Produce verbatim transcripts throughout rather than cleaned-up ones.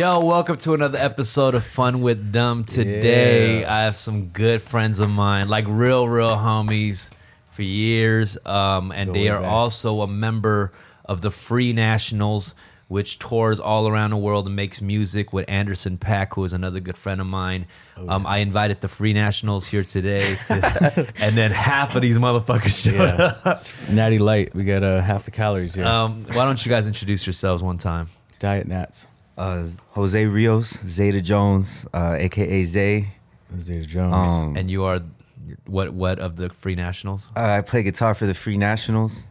Yo, welcome to another episode of Fun With Dumb. Today, yeah. I have some good friends of mine, like real, real homies for years. Um, and Going they are back. also a member of the Free Nationals, which tours all around the world and makes music with Anderson .Paak, who is another good friend of mine. Oh, um, I invited the Free Nationals here today, to, and then half of these motherfuckers showed yeah. up. Natty Light, we got uh, half the calories here. Um, why don't you guys introduce yourselves one time? Diet Nats. Uh, Jose Rios, Zeta Jones, uh, a k a. Zay. Zeta Jones. Um, and you are what what of the Free Nationals? Uh, I play guitar for the Free Nationals.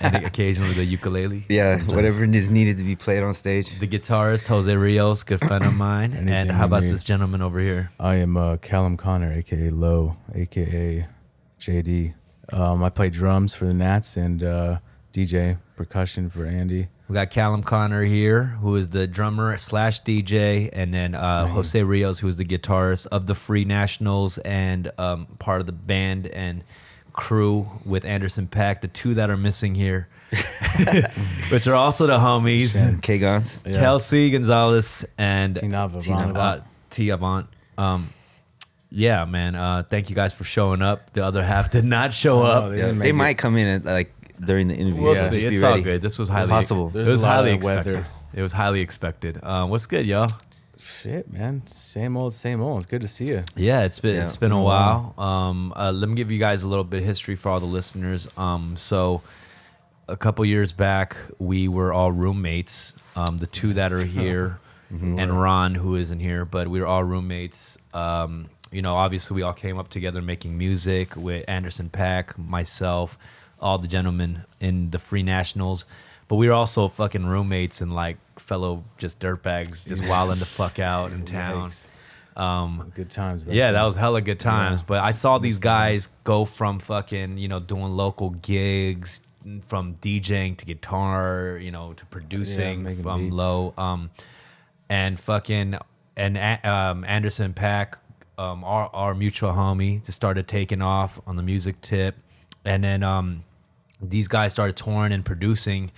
And occasionally the ukulele. Yeah, sometimes. Whatever is needed to be played on stage. The guitarist, Jose Rios, good friend of mine. Anything and how about this gentleman over here? I am uh, Callum Connor, a k a. Low, a k a. J D. Um, I play drums for the Nats and uh, D J, percussion for Andy. We got Callum Connor here, who is the drummer slash D J, and then uh, Jose Rios, who is the guitarist of the Free Nationals and um, part of the band and crew with Anderson .Paak. The two that are missing here, which are also the homies, K-Gons, yeah. Kelsey Gonzalez, and T-Avant. T-Avant. Um, yeah, man. Uh, thank you guys for showing up. The other half did not show up. Oh, they, they might come in at like. During the interview, we'll yeah. see. It's all good. This was highly possible. It was highly expected. Weather. It was highly expected. Um, what's good, y'all? Shit, man. Same old, same old. It's good to see you. Yeah, it's been yeah. it's been a while. Um, uh, let me give you guys a little bit of history for all the listeners. Um, so, a couple years back, we were all roommates. Um, the two that are here, mm-hmm. and Ron, who isn't here, but we were all roommates. Um, you know, obviously, we all came up together making music with Anderson .Paak, myself. All the gentlemen in the Free Nationals, but we were also fucking roommates and like fellow just dirtbags, just yes. wilding the fuck out in town. Um, good times, back yeah. Then. That was hella good times. Yeah. But I saw these guys go from fucking you know doing local gigs, from DJing to guitar, you know, to producing yeah, from beats. low, um, and fucking and um, Anderson .Paak, um, our our mutual homie, just started taking off on the music tip, and then um. These guys started touring and producing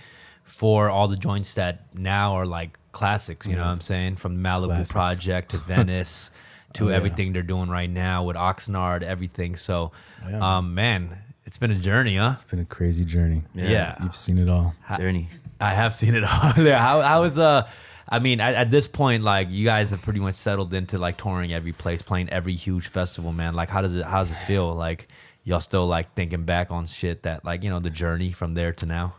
for all the joints that now are like classics, you yes. know what I'm saying? From the Malibu classics. Project to Venice to oh, yeah. everything they're doing right now with Oxnard, everything. So, yeah. um, man, it's been a journey, huh? It's been a crazy journey. Yeah. yeah. You've seen it all. Journey. I, I have seen it all. yeah. How, how is, uh, I mean, at, at this point, like you guys have pretty much settled into like touring every place, playing every huge festival, man. Like, how does it, how does it feel? Like, y'all still like thinking back on shit that like, you know, the journey from there to now?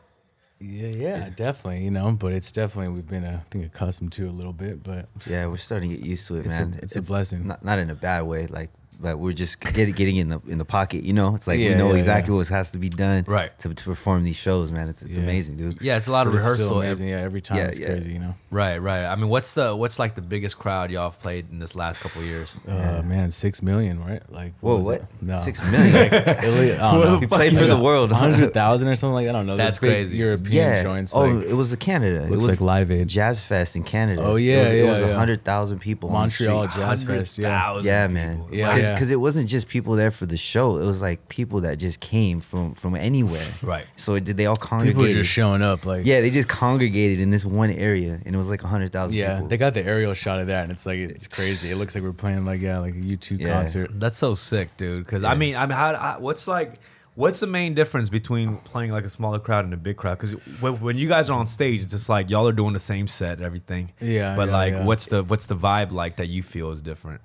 Yeah, yeah, definitely, you know, but it's definitely, we've been, uh, I think, accustomed to a little bit, but. Yeah, we're starting to get used to it, it's man. A, it's, it's a blessing. Not, not in a bad way, like, but we're just get, getting in the in the pocket, you know? It's like, yeah, we know yeah, exactly yeah. what has to be done right. to, to perform these shows, man. It's, it's yeah. amazing, dude. Yeah, it's a lot but of rehearsal. Every, yeah, every time yeah, it's yeah. crazy, you know? Right, right. I mean, what's the what's like the biggest crowd y'all have played in this last couple of years? Uh, yeah. Man, six million, right? Like, what Whoa, what? It? No. Six million? Like, Italy, I don't know. We played for the world. one hundred thousand or something like that? I don't know. That's crazy. European yeah. joints. Oh, like, it was Canada. It was like Live Aid. Jazz Fest in Canada. Oh, yeah, It was one hundred thousand people. Montreal Jazz Fest, yeah. Yeah, man. Yeah. Because yeah. it wasn't just people there for the show. It was like people that just came from from anywhere. Right. So did they all congregate? People were just showing up. Like yeah, they just congregated in this one area, and it was like a hundred thousand. Yeah, people. They got the aerial shot of that, and it's like it's crazy. It looks like we're playing like yeah, like a U two yeah. concert. That's so sick, dude. Because yeah. I mean, I'm mean, how I, what's like. What's the main difference between playing like a smaller crowd and a big crowd? Because when you guys are on stage, it's just like y'all are doing the same set, and everything. Yeah. But yeah, like, yeah. what's the what's the vibe like that you feel is different?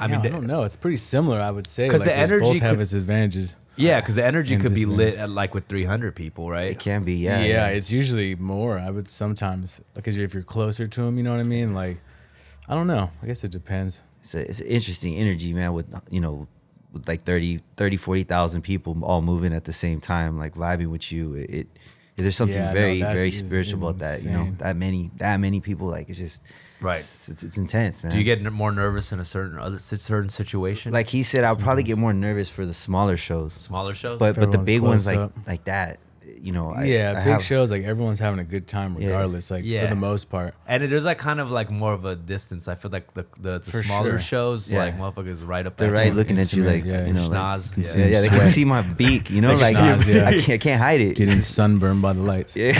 I mean, yeah, the, I don't know. It's pretty similar, I would say. Because like, the energy both could, have its advantages. Yeah, because the energy could be lit at like with three hundred people, right? It can be, yeah. Yeah, yeah. It's usually more. I would sometimes because if you're closer to them, you know what I mean. Like, I don't know. I guess it depends. It's a, it's an interesting energy, man. With you know, with like thirty, forty thousand people all moving at the same time, like vibing with you. It, it there's something yeah, very, no, very spiritual about that. You know, that many, that many people. Like, it's just. Right, it's, it's, it's intense, man. Do you get more nervous in a certain other certain situation? Like he said, I'll probably get more nervous for the smaller shows. Smaller shows, but but the big ones like like that, you know. I, yeah, I big have, shows like everyone's having a good time regardless, yeah. like yeah. for the most part. And it, there's like kind of like more of a distance. I feel like the the, the smaller sure. shows, yeah. like motherfuckers right up there, they're right looking intimate, at you like yeah, you know, schnoz. Like, yeah, yeah, yeah, they can see my beak, you know, like, like schnoz, yeah. I can't I can't hide it. Getting sunburned by the lights. Yeah.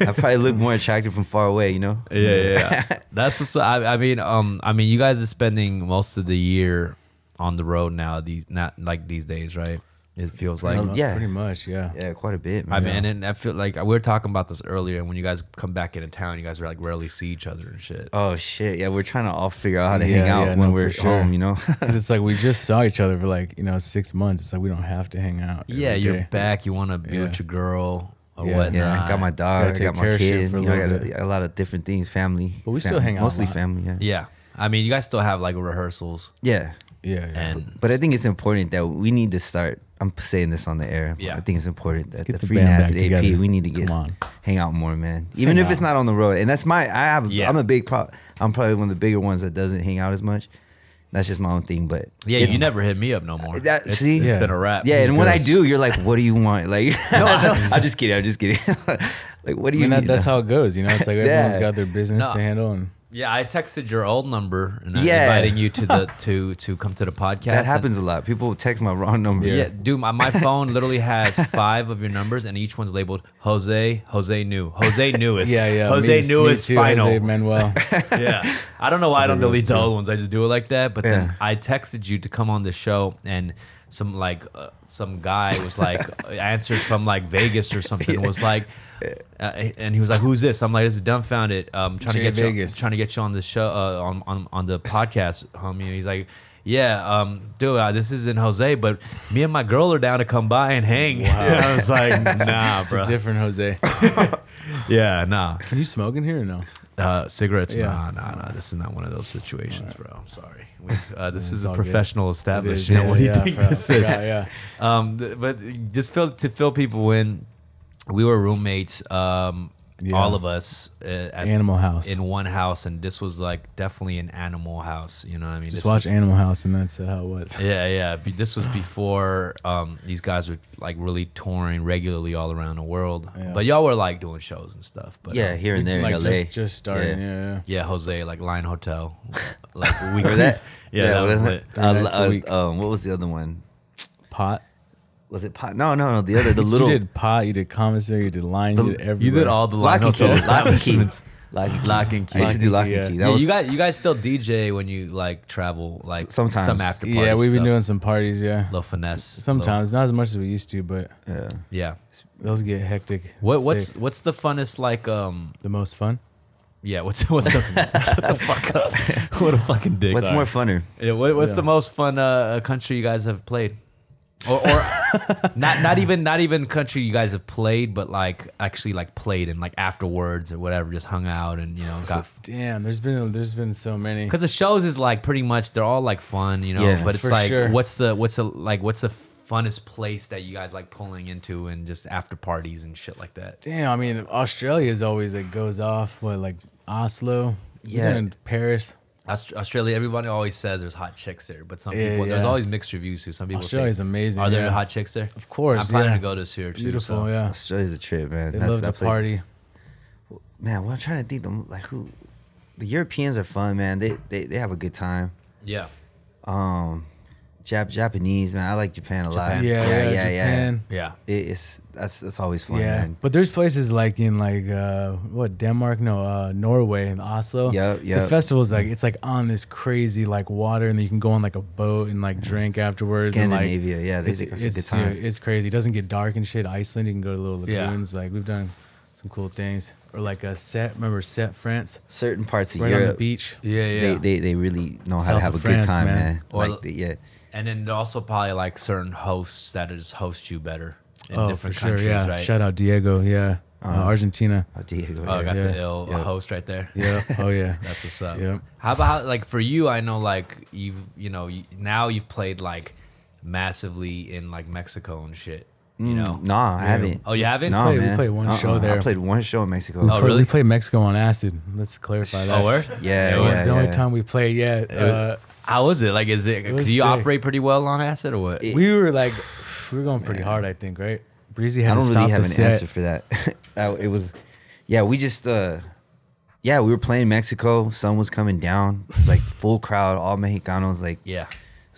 I probably look more attractive from far away, you know? Yeah, yeah. yeah. That's what's I, I mean, um I mean you guys are spending most of the year on the road now, these not like these days, right? It feels like well, yeah. pretty much, yeah. Yeah, quite a bit, man. I mean, and I feel like we were talking about this earlier, and when you guys come back into town, you guys are like rarely see each other and shit. Oh shit. Yeah, we're trying to all figure out how to yeah, hang out yeah, when no, we're sure. home, you know? Cause it's like we just saw each other for like, you know, six months. It's like we don't have to hang out. Yeah, you're day. back, you wanna be yeah. with your girl. Yeah, yeah, I got my dog, I got my kid, you know, I got a, a lot of different things, family. But we family, still hang out mostly family, yeah. Yeah, I mean, you guys still have like rehearsals. Yeah, yeah. yeah. And but, but I think it's important that we need to start. I'm saying this on the air. Yeah, I think it's important that the, the Free Nationals A P together. we need to get on. hang out more, man. Let's Even if out. it's not on the road, and that's my. I have. Yeah. I'm a big pro. I'm probably one of the bigger ones that doesn't hang out as much. That's just my own thing, but yeah, you know, never hit me up no more. That, it's, see, it's yeah. been a wrap. Yeah, and gross. when I do, you're like, "What do you want?" Like, no, I'm just kidding. I'm just kidding. Like, what do you? I mean, that, that's how it goes, you know. It's like yeah. everyone's got their business no. to handle. And yeah, I texted your old number and yeah. I'm inviting you to the to to come to the podcast. That happens a lot. People text my wrong number. Yeah, yeah dude, my, my phone literally has five of your numbers, and each one's labeled Jose, Jose New, Jose Newest, yeah, yeah, Jose me, Newest me too, Final, Jose Manuel. yeah, I don't know why Jose I don't delete the old ones. I just do it like that. But yeah. then I texted you to come on the show, and some like uh, some guy was like answered from like Vegas or something yeah. was like. Uh, and he was like, "Who's this?" I'm like, "This is Dumbfounded. Um, trying Jay to get Vegas. you, trying to get you on the show, uh, on, on on the podcast, homie." And he's like, "Yeah, um, dude, uh, this isn't Jose, but me and my girl are down to come by and hang." Wow. And I was like, "Nah, it's bro, a different Jose." yeah, nah. Can you smoke in here or no? Uh, cigarettes? Yeah. Nah, nah, nah. This is not one of those situations, right. bro. I'm sorry. We, uh, this yeah, is a professional good. establishment. Yeah, what do yeah, you think bro. this is? Yeah, yeah. Um, but just fill, to fill people in. We were roommates, um, yeah. all of us uh, at Animal House in one house, and this was like definitely an Animal House. You know what I mean? Just this watch was, Animal House, and that's how it was. Yeah, yeah. This was before um, these guys were like really touring regularly all around the world. Yeah. But y'all were like doing shows and stuff. But yeah, here and there like in L A. Just, just starting. Yeah. Yeah, yeah, yeah. Jose, like Lion Hotel, like weekly. yeah, yeah, that was it. Uh, uh, week. Um, what was the other one? Pot. Was it pot? No, no, no. The other, the little. You did pot. You did commissary. You did line. The, you did everything. You did all the lock and key. Lock and key. Lock and key. Lock and key. I used to do lock yeah. and key. That yeah, was, you guys, you guys still D J when you like travel, like sometimes some after parties. Yeah, we've been doing some parties. Yeah, little finesse. Sometimes little, not as much as we used to, but yeah, yeah, those get hectic. What what's sick. what's the funnest like um the most fun? Yeah, what's what's the, shut the fuck up? What a fucking dick. What's Sorry. more funner? Yeah, what, what's yeah. the most fun uh, country you guys have played? or, or not not even not even country you guys have played, but like actually like played and like afterwards or whatever, just hung out and you know got. Damn, there's been there's been so many. Because the shows is like pretty much they're all like fun, you know. Yeah, but it's like sure. what's the what's the like what's the funnest place that you guys like pulling into and just after parties and shit like that? Damn, I mean Australia is always like goes off. What like Oslo? Yeah, and Paris. Australia, everybody always says there's hot chicks there, but some yeah, people yeah. there's always mixed reviews too. Some people Australia's say, amazing. Are there yeah. hot chicks there? Of course, I'm planning yeah. to go this year too. Beautiful, so. yeah. Australia's a trip, man. They That's love that to place. party. Man, what I'm trying to think, them like who? The Europeans are fun, man. They they they have a good time. Yeah. Um, Jap Japanese man, I like Japan a Japan. lot. Yeah, yeah, yeah, yeah. Japan. yeah. yeah. It, it's that's that's always fun. Yeah, man. But there's places like in like uh, what Denmark, no, uh, Norway and Oslo. Yeah, yeah. The festival's like it's like on this crazy like water, and then you can go on like a boat and like drink afterwards. Scandinavia, and, like, yeah, they it's, it's, it's, good yeah, it's crazy. It doesn't get dark and shit. Iceland, you can go to little lagoons. Yeah. Like we've done some cool things, or like a set. Remember set France? Certain parts of right Europe, on the beach. Yeah, yeah. They they, they really know South how to have a France, good time, man. man. Or, like the, yeah. And then also probably like certain hosts that just host you better in oh, different for countries, sure, yeah. right? Shout out Diego, yeah, uh, uh, Argentina. Oh, Diego, oh, yeah, got yeah. the ill yeah. host right there. Yeah, oh yeah, that's what's up. Yeah. How about like for you? I know like you've you know you, now you've played like massively in like Mexico and shit. You know? Nah, I yeah. haven't. Oh, you haven't? No, nah, man. We played one uh -uh. show there. I played one show in Mexico. Oh, really? We played Mexico on acid. Let's clarify that. Oh, word? Yeah, yeah, yeah, yeah. The only yeah. time we played, yeah. Uh, How was it? Like, is it, it do you sick. operate pretty well on acid or what? It, we were like, we were going pretty man. hard, I think, right? Breezy had I don't to really have an set. answer for that. It was, yeah, we just, uh, yeah, we were playing Mexico. Sun was coming down. It was like full crowd, all Mexicanos, like, yeah.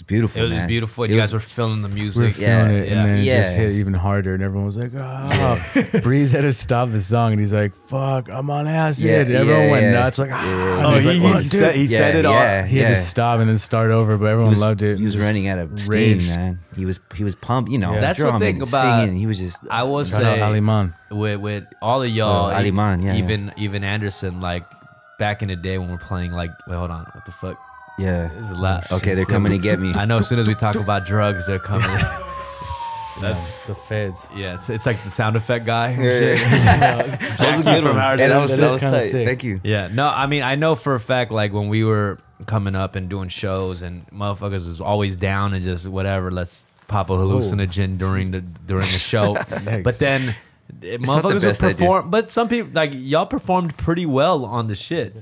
It's beautiful. It was man. beautiful. It you was, guys were feeling the music. We were feeling yeah, it, yeah. and then it yeah. just hit even harder. And everyone was like, "Oh!" Breeze had to stop the song, and he's like, "Fuck, I'm on acid." Yeah, and everyone yeah, went yeah. nuts. Like, ah. Yeah. Oh, he, like, he, he, said, he yeah, said it all. Yeah, he had yeah. to stop and then start over, but everyone was, loved it. He was, was running out of steam, man. He was he was pumped. You know, yeah. that's the thing about singing. He was just. I will say, Aliman. With with all of y'all, oh, Aliman, yeah, even yeah. even Anderson, like back in the day when we're playing, like, wait, hold on, what the fuck? Yeah. This is a lot. Okay, they're coming to get me. I know as soon as we talk about drugs, they're coming. That's the feds. Yeah, it's, it's like the sound effect guy. Yeah, yeah. That was a good one. That was, that was tight. Sick. Thank you. Yeah, no, I mean, I know for a fact, like when we were coming up and doing shows and motherfuckers was always down and just whatever, let's pop a hallucinogen Ooh. during the during the show. But then it's motherfuckers would perform, but some people, like y'all performed pretty well on the shit.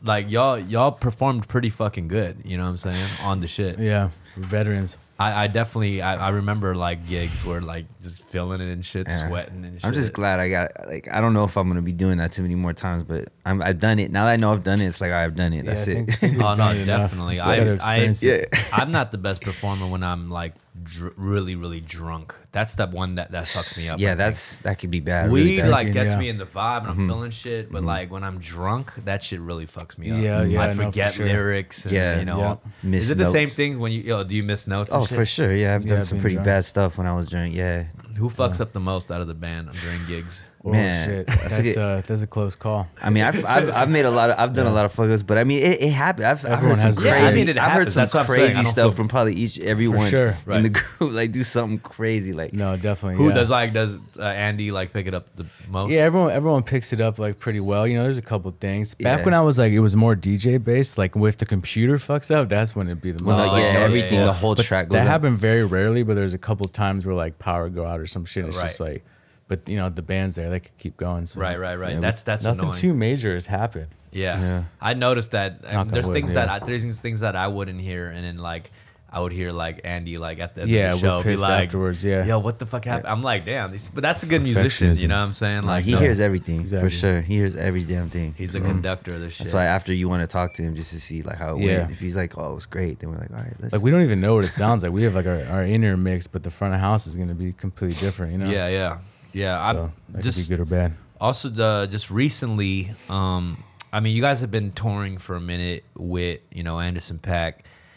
Like y'all y'all performed pretty fucking good, you know what I'm saying? On the shit. Yeah. We're veterans. I, I definitely I, I remember like gigs where like just feeling it and shit, yeah. sweating and shit. I'm just glad I got like I don't know if I'm gonna be doing that too many more times, but I'm I've done it. Now that I know I've done it, it's like I've done it. Yeah, that's it. Oh no, definitely. I I yeah. I'm not the best performer when I'm like Dr really really drunk. That's the one that that fucks me up. Yeah, I that's think. that could be bad. Weed really like gets yeah. me in the vibe and I'm mm-hmm. feeling shit, but mm-hmm. like when I'm drunk, that shit really fucks me up. Yeah, yeah, I forget no, for sure. lyrics. And, yeah, you know, yeah. is it the notes. same thing when you, you know, do you miss notes? Oh, and shit? For sure. Yeah, I've yeah, done I've some pretty drunk. bad stuff when I was drunk. Yeah. Who fucks yeah. up the most out of the band during gigs? Oh man, shit, that's, that's, a, that's a close call. I mean, I've, I've, I've made a lot of, I've done yeah. a lot of fuckers, but I mean, it, it happened. I've, I've heard some crazy, I mean, I've heard some that's crazy stuff from probably each, everyone sure, right. in the group, like do something crazy. Like, no, definitely. Who yeah. does like, does uh, Andy like pick it up the most? Yeah, everyone, everyone picks it up like pretty well. You know, there's a couple things. Back yeah. when I was like, it was more D J based, like with the computer fucks up, that's when it'd be the most. Well, like, yeah, yeah, everything, yeah, yeah. the whole but track goes That up. happened very rarely, but there's a couple times where like power go out or some shit. It's right. just like, but you know the band's there; they could keep going. So. Right, right, right. Yeah, that's that's nothing annoying. too major has happened. Yeah, yeah. I noticed that um, there's wood, things yeah. that I, there's things that I wouldn't hear, and then like I would hear like Andy like at the end yeah, of the show be like afterwards, yeah, yo, what the fuck happened? Yeah. I'm like, damn, these, but that's a good musician, you know what I'm saying? Like he no, hears everything exactly. for sure. He hears every damn thing. He's so, a conductor of this shit. That's why after you want to talk to him just to see like how it yeah. went. If he's like, oh, it was great, then we're like, all right, let's. Like we don't even know what it sounds like. We have like our, our inner mix, but the front of house is gonna be completely different, you know? Yeah, yeah. Yeah, so I just be good or bad. Also, the just recently, um, I mean, you guys have been touring for a minute with you know Anderson .Paak,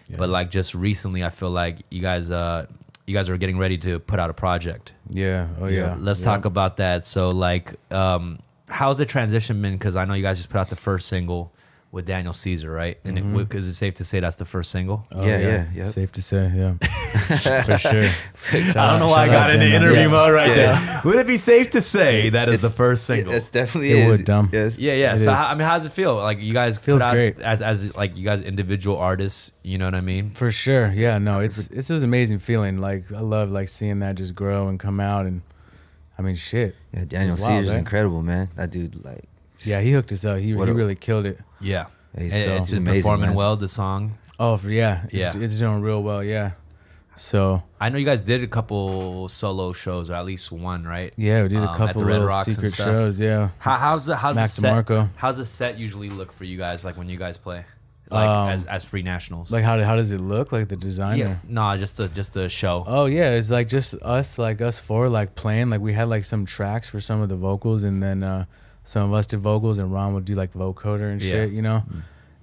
yeah. but like just recently, I feel like you guys, uh, you guys are getting ready to put out a project. Yeah, oh yeah. yeah. Let's yeah. talk about that. So, like, um, how's the transition been? Because I know you guys just put out the first single with Daniel Caesar, right? And mm-hmm. it, is it safe to say that's the first single? Oh, yeah, yeah, yeah. Yep. Safe to say, yeah, for sure. Shout I don't know out, why I got into interview yeah. mode right yeah. there. Yeah. Would it be safe to say that it's, is the first single? It's definitely it is. Would, dumb. Yes. Yeah, yeah. It so how, I mean, how's it feel? Like you guys feels out, great as as like you guys individual artists. You know what I mean? For sure. Yeah. No, it's it's an amazing feeling. Like I love like seeing that just grow and come out, and I mean, shit. Yeah, Daniel Caesar's right? incredible, man. That dude, like. Yeah, he hooked us up. He, he really killed it. Yeah, he's so, it's amazing, performing man. well. The song. Oh for, yeah, yeah, it's, it's doing real well. Yeah. So I know you guys did a couple solo shows, or at least one, right? Yeah, we did um, a couple at the Red Rocks secret and stuff. shows. Yeah. How, how's the how's Mac the set, DeMarco. How's the set usually look for you guys? Like when you guys play, like um, as as Free Nationals. Like how how does it look? Like the designer? Yeah. Nah, just the just the show. Oh yeah, it's like just us, like us four, like playing. Like we had like some tracks for some of the vocals, and then. uh Some of us did vocals, and Ron would do like vocoder and shit, yeah. you know.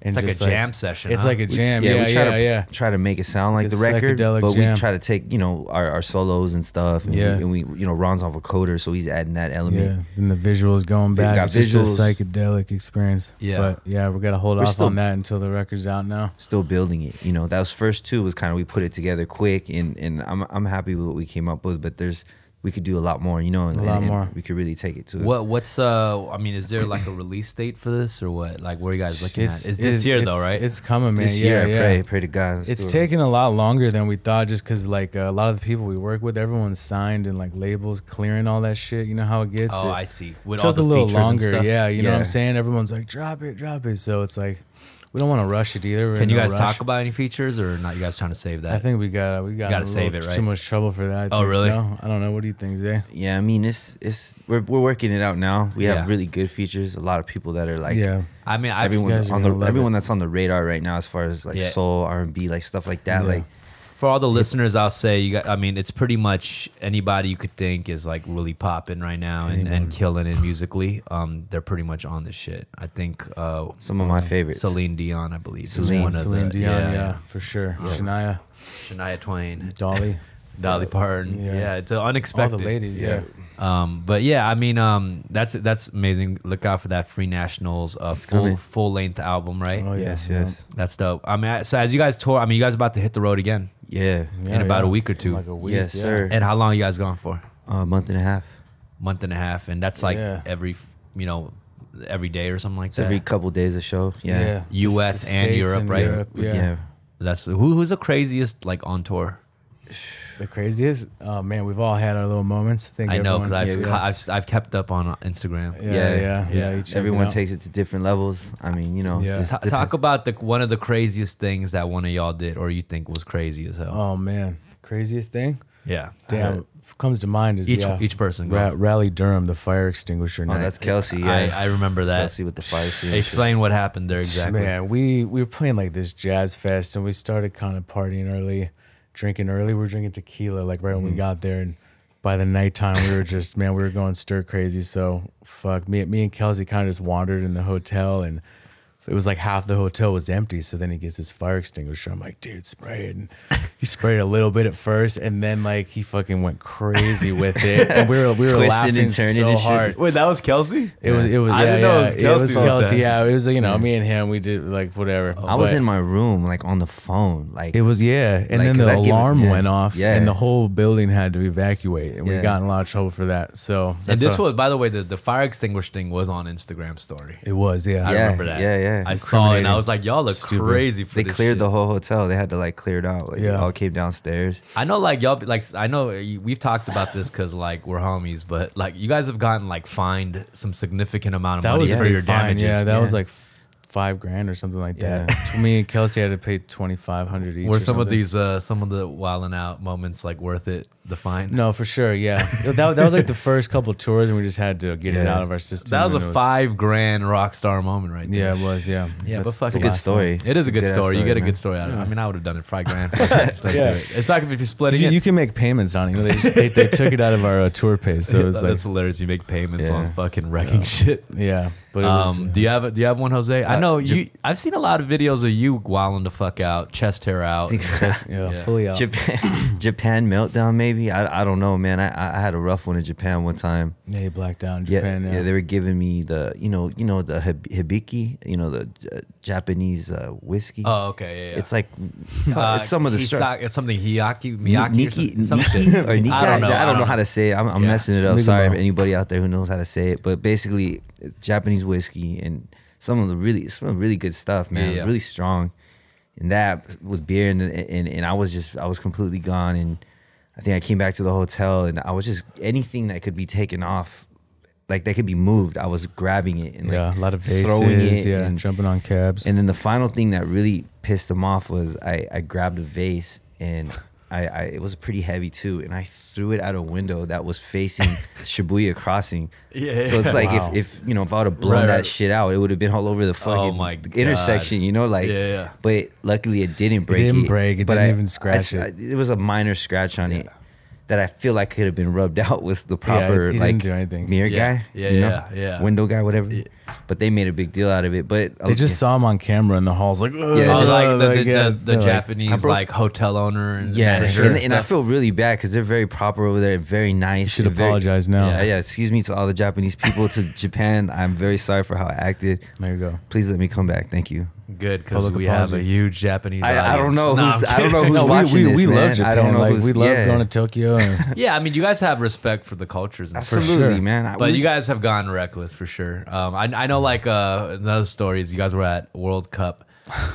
And it's like just a jam like, session. It's huh? like a jam. We, yeah, yeah, we try yeah, to, yeah. Try to make it sound like it's the record, but jam. we try to take you know our, our solos and stuff. And yeah, we, and we you know Ron's on vocoder, so he's adding that element. Yeah, and the visuals going back. Got it's visuals. just a psychedelic experience. Yeah, but yeah, we gotta hold We're off still, on that until the record's out now. Still building it, you know. Those first two was kind of we put it together quick, and and I'm I'm happy with what we came up with, but there's. We could do a lot more, you know, and, a lot and, and more. we could really take it to what what's uh I mean, is there like a release date for this or what? Like where are you guys looking it's, at? Is this year though, right? It's coming, man. This yeah, year, yeah. pray, pray to God. It's taking a lot longer than we thought just because like uh, a lot of the people we work with, everyone's signed and like labels clearing all that shit. You know how it gets. Oh, it, I see. With all the features and stuff. Yeah, you yeah. know what I'm saying? Everyone's like, drop it, drop it. So it's like we don't want to rush it either. We're Can you guys rush. talk about any features or not? You guys trying to save that? I think we got we got to save it. Right? Too much trouble for that. I oh think, really? No? I don't know. What do you think, Zay? Yeah, I mean it's it's we're we're working it out now. We yeah. have really good features. A lot of people that are like yeah. I mean everyone on the everyone it. that's on the radar right now as far as like yeah. soul R and B like stuff like that yeah. like. For all the listeners, I'll say, you got, I mean, it's pretty much anybody you could think is like really popping right now and, and killing it musically. Um, they're pretty much on this shit. I think uh, some of my favorites, Celine Dion, I believe, Celine, is one Celine of the, Dion, yeah, yeah, for sure. Yeah. Shania, Shania Twain, Dolly, Dolly Parton. Yeah, yeah, it's unexpected. All the ladies, yeah. yeah. Um, but yeah, I mean, um, that's that's amazing. Look out for that Free Nationals uh, full full length album, right? Oh yes, yeah, yes, that's dope. I mean, so as you guys tour, I mean, you guys about to hit the road again. Yeah. yeah, in about yeah. a week or two. Like a week, yes, yeah. sir. And how long are you guys gone for? A uh, month and a half. Month and a half, and that's like yeah. every, you know, every day or something like it's that. Every couple days a show. Yeah. yeah. U S the and Europe, and right? Europe, yeah. yeah. That's who, who's the craziest like on tour. The craziest? Oh man, we've all had our little moments. I, think I know because I've, yeah, I've I've kept up on Instagram. Yeah, yeah, yeah. yeah. yeah everyone it takes it to different levels. I mean, you know. Yeah. Just talk about the one of the craziest things that one of y'all did, or you think was crazy as hell. Oh man, craziest thing? Yeah. Damn, what comes to mind is each yeah, each person. Ra Raleigh Durham, the fire extinguisher. Oh, night. That's Kelsey. Yeah, I, I remember that. Kelsey with the fire extinguisher. Explain what happened there exactly. Man, we we were playing like this jazz fest, and we started kind of partying early. Drinking early, we were drinking tequila like right mm. when we got there, and by the nighttime we were just man, we were going stir crazy. So fuck me, me and Kelsey kind of just wandered in the hotel, and it was like half the hotel was empty. So then he gets his fire extinguisher. I'm like, dude, spray it. And he sprayed a little bit at first, and then like he fucking went crazy with it. And we were we were laughing and so hard. Shit. Wait, that was Kelsey? It was it was. I yeah, didn't know yeah. it was Kelsey. It was Kelsey. Yeah, it was you know yeah. me and him. We did like whatever. I was but in my room like on the phone. Like it was yeah. And like, then the alarm it, yeah. went off, yeah. and the whole building had to evacuate, and yeah. we got in a lot of trouble for that. So and this a, was by the way the the fire extinguisher thing was on Instagram story. It was yeah. I yeah, remember that. Yeah yeah. I saw it and I was like, y'all look stupid. crazy for They this cleared shit. the whole hotel. They had to like clear it out. Like, yeah. all came downstairs. I know like y'all, like I know we've talked about this because like we're homies, but like you guys have gotten like fined some significant amount of that money was for your fine. damages. Yeah, that yeah. was like five grand or something like yeah. that. Me and Kelsey had to pay twenty-five hundred each. Were some something. of these, uh, some of the wilding out moments like worth it, the fine? No, for sure. Yeah. that, that was like the first couple of tours and we just had to get yeah. it out of our system. That was a was, five grand rock star moment right there. Yeah, it was. Yeah. Yeah. That's, but fuck, it's a good story. One. It is a good, good story. story. You get man. a good story out of yeah. it. I mean, I would have done it five grand. It's like, yeah. it. It's not going to be splitting you, it. You can make payments on it. They, just, they, they took it out of our uh, tour pay. So it's like, that's hilarious. You make payments yeah. on fucking wrecking yeah. shit. Yeah. But it was, um, do you have do you have one, Jose? I know you. I've seen a lot of videos of you wilding the fuck out, chest hair out, chest, yeah, yeah. fully out. Japan, Japan meltdown, maybe. I I don't know, man. I I had a rough one in Japan one time. Yeah, you blacked out in Japan. Yeah, yeah. yeah, they were giving me the you know you know the Hibiki, you know the uh, Japanese uh, whiskey. Oh okay, yeah. yeah. It's like uh, it's some of the Hisa it's something Hiyaki Miyaki Niki, or some, Niki, something. Or Niki, I don't know. I don't, I don't know how to say it. I'm, I'm yeah. messing it up. Maybe Sorry, if anybody out there who knows how to say it, but basically it's Japanese whiskey and some of the really some really good stuff, man. Yeah, yeah. Really strong, and that was beer, and, and and I was just I was completely gone, and I think I came back to the hotel, and I was just anything that could be taken off, like that could be moved. I was grabbing it and yeah, like a lot of faces, throwing it, yeah, and jumping on cabs. And then the final thing that really pissed them off was I I grabbed a vase and. I, I it was pretty heavy too, and I threw it out a window that was facing Shibuya Crossing. Yeah, so it's like wow. if, if you know if I would have blown right, that right. shit out, it would have been all over the fucking oh my intersection. You know, like yeah, yeah. But luckily it didn't break. It didn't it, break. It but didn't I, even scratch I, it. I, it was a minor scratch on yeah. it that I feel like could have been rubbed out with the proper yeah, like mirror yeah. guy, yeah, you know? yeah, yeah, window guy, whatever. Yeah. But they made a big deal out of it. But they just yeah. saw him on camera in the halls, like yeah, just like the, the, the, the, the Japanese like hotel owner and yeah, manager and, and, and I feel really bad because they're very proper over there, very nice. You should very, apologize now. Yeah, yeah, excuse me to all the Japanese people, to Japan. I'm very sorry for how I acted. There you go. Please let me come back. Thank you. Good, because we have a huge Japanese audience. I, I don't know who's, no, I don't know who's no, watching we, we, this, we love Japan. I don't know like, we love yeah. going to Tokyo. And yeah, I mean, you guys have respect for the cultures. And Absolutely, sure. man. I but you guys have gone reckless, for sure. Um, I, I know, like, uh, another story is you guys were at World Cup,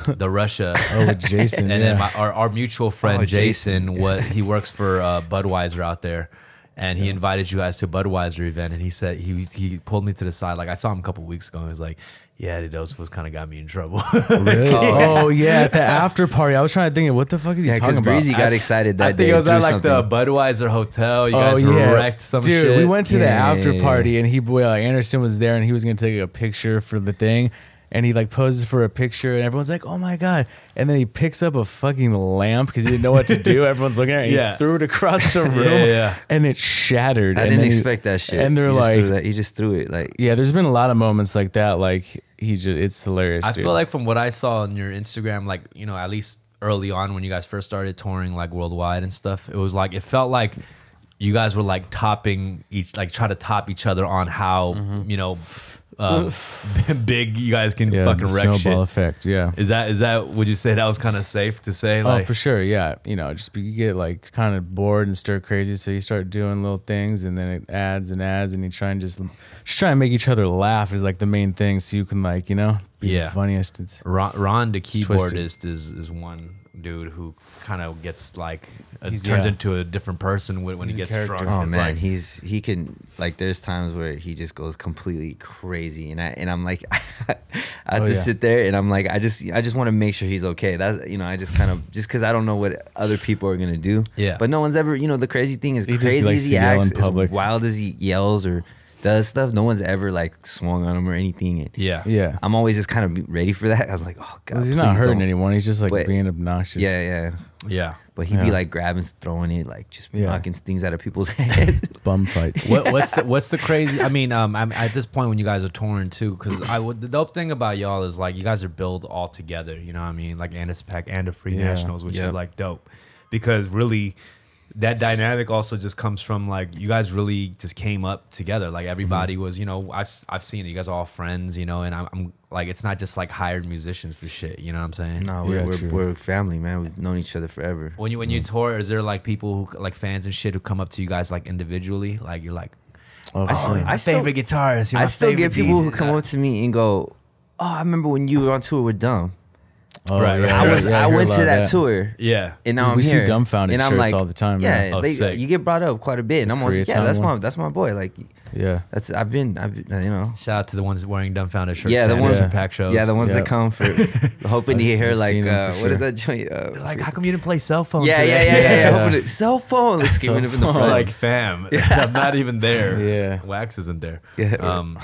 the Russia. oh, with Jason. And yeah. then my, our, our mutual friend, oh, Jason, Jason. What, he works for uh, Budweiser out there. And he yeah. invited you guys to a Budweiser event. And he said, he he pulled me to the side. Like, I saw him a couple weeks ago. And he was like, yeah, dude, that was what kind of got me in trouble. Really? yeah. Oh, yeah. At the after party, I was trying to think, what the fuck is he yeah, talking about? Breezy got I, excited that I day. I think it was at like something. the Budweiser Hotel. You oh, guys yeah. wrecked some dude, shit. Dude, we went to yeah, the after yeah, yeah, party, and he, well, Anderson was there, and he was going to take a picture for the thing. and he like poses for a picture, and everyone's like, "Oh my god!" And then he picks up a fucking lamp because he didn't know what to do. Everyone's looking at it. Yeah. He threw it across the room, yeah, yeah. and it shattered. I and didn't expect he, that shit. And they're he like, that. "He just threw it." Like, yeah, there's been a lot of moments like that. Like, he just, it's hilarious. I dude. feel like from what I saw on your Instagram, like, you know, at least early on when you guys first started touring like worldwide and stuff, it was like it felt like. You guys were like topping each, like try to top each other on how, mm-hmm. you know, uh, big you guys can yeah, fucking wreck shit. Snowball effect, yeah. Is that, is that, would you say that was kind of safe to say? Oh, like, for sure, yeah. You know, just you get like kind of bored and stir crazy, so you start doing little things and then it adds and adds and you try and just, just try and make each other laugh is like the main thing so you can like, you know, be yeah. the funniest. It's, Ron, Ron, the keyboardist, is, is one dude who kind of gets like a, turns yeah. into a different person when he's he gets drunk. Oh it's man, like, he's he can like. There's times where he just goes completely crazy, and I and I'm like, I have oh, to yeah. sit there, and I'm like, I just I just want to make sure he's okay. That's you know, I just kind of just because I don't know what other people are gonna do. Yeah, but no one's ever you know the crazy thing is he crazy just, like, as he acts, as wild as he yells or does stuff, no one's ever like swung on him or anything. And yeah, yeah. I'm always just kind of ready for that. I was like, oh god, he's not hurting don't. anyone. He's just like but, being obnoxious. Yeah, yeah, yeah. But he'd yeah. be like grabbing, throwing it, like just yeah. knocking things out of people's heads. Bum fights. What, what's the, what's the crazy? I mean, um, I'm, at this point when you guys are touring too, because I would the dope thing about y'all is like you guys are built all together. You know what I mean? Like Anderson .Paak and the Free yeah. Nationals, which yep. is like dope, because really. That dynamic also just comes from like you guys really just came up together. Like everybody mm-hmm. was, you know, I've I've seen it. You guys are all friends, you know, and I'm, I'm like it's not just like hired musicians for shit. You know what I'm saying? No, we're yeah, we're, we're family, man. We've known each other forever. When you when mm-hmm. you tour, is there like people who like fans and shit who come up to you guys like individually? Like you're like, oh, I, still, I still, favorite guitarist. You're I still get people D J who come up to me and go, "Oh, I remember when you were on tour with Dumb." Oh, right, right, I was. Right, I, I went to that, that tour. Yeah, and now we I'm see here. Dumbfounded and I'm shirts like, all the time. Yeah, oh, they, you get brought up quite a bit, and I'm always yeah, that's one. my that's my boy. Like, yeah, that's I've been, I've been, you know. Shout out to the ones wearing dumbfounded shirts. Yeah, the ones yeah. Pack shows. Yeah, the ones yep. that come for hoping to hear like uh, sure. what is that joint? Uh, like, how come you didn't play cell phone? Yeah, yeah, yeah, yeah, yeah. Hoping cell phone. Let's keep it in the front. Like, fam, I'm not even there. Yeah, Wax isn't there. Yeah, um,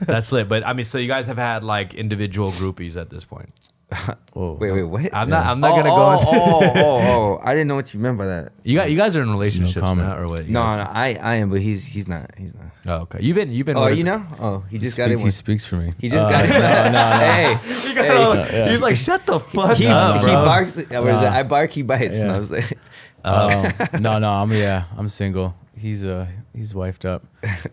that's lit. But I mean, so you guys have had like individual groupies at this point. Whoa. Wait, wait, what? I'm yeah. not. I'm not oh, gonna oh, go into. Oh, oh, oh! I didn't know what you meant by that. You got. You guys are in relationships no now, or what? No, no, I, I am, but he's, he's not. He's not. Oh, okay. You've been, you've been. Oh, you know. Oh, he just Speak, got it. He speaks for me. He just uh, got it. No, no, no. Hey, you gotta, hey. No, yeah. He's like, shut the fuck he, up, bro. He barks. Or nah. is it, I bark, he bites. Yeah. And I was like, oh, um, no, no. I'm yeah. I'm single. He's uh, he's wifed up.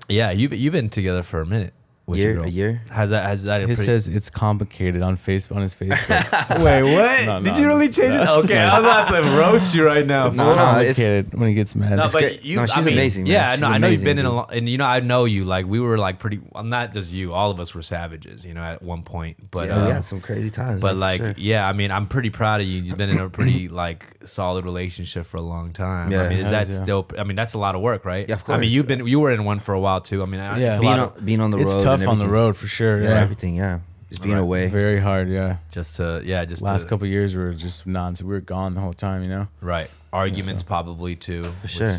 Yeah, you you've been together for a minute. Year, a year. Has that? Has that? It says it's complicated on Facebook. On his Facebook. Wait, what? No, no, Did you really no, change no, it? Okay, I'm about to roast you right now. No, no, complicated when he gets mad. No, it's but you, no, she's I mean, amazing. Man. Yeah, she's no, amazing, I know you've been dude. in a lot, and you know, I know you. Like we were like pretty. I'm not just you. All of us were savages, you know, at one point. But yeah, um, we had some crazy times. But man, like, sure. yeah, I mean, I'm pretty proud of you. You've been in a pretty like solid relationship for a long time. Yeah, I mean, is that yeah. still? I mean, that's a lot of work, right? Yeah, of course. I mean, you've been you were in one for a while too. I mean, it's a lot. Being on the road. Tough on the road for sure. Yeah, yeah. everything. Yeah, just being right. away. Very hard. Yeah, just to yeah, just last to, couple of years we were just nonsense. We were gone the whole time. You know, right? Arguments yeah, so. probably too. For was, sure,